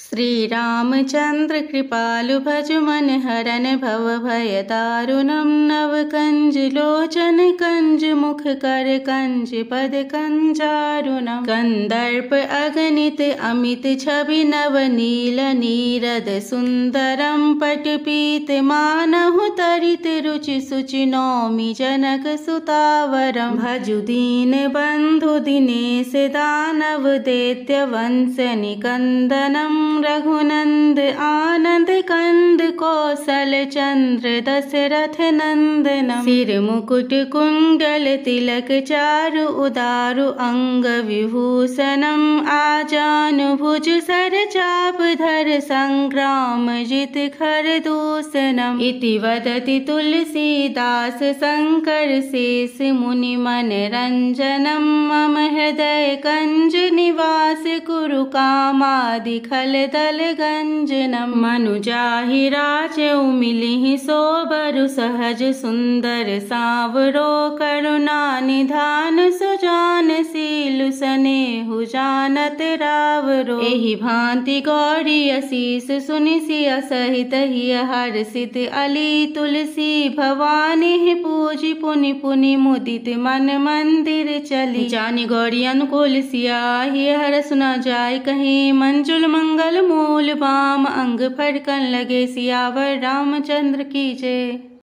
श्री रामचंद्र कृपालु भजमन हरन भव भय दारुणं नव कंज लोचन कंज मुख कर कंज पद कंजारुणं कंदर्प अगणित अमित छवि नव नील नीरद सुंदरम पट पीत मानहु तरित रुचि सुचि नौमि जनक सुतावरम भजु दीन बंधु दिनेश दानव दैत्य वंश निकंदनम रघुनंद आनंद कंद कौशल चंद्र दशरथ नंदन। सिर मुकुट कुंडल तिलक चारु उदारु अंग विभूषणम आजानु भुज सर चाप धर संग्राम जित खर दूषणम। इति वदति तुलसीदास शंकर शेष मुनि मन रंजनम। मम हृदय कंज निवास कुरु कामादि खल दल गंजनम। मनुजाहि राजउ मिलिहि सोबरु सहज सुंदर सावरो करुणा निधान सुजान सीलु सनेहु जानत रावरो। एहि भांति गौरी असीस सुनि सिया सहित हिय हर्षित अली तुलसी भवानी पूजि पुनि पुनि मुदित मन मंदिर चली। जानि गौरी अनुकूल सिया हिय हर सुना जाय कहीं मंजुल मंगल मूल वाम अंग फड़कन लगे सियावर रामचंद्र की जय।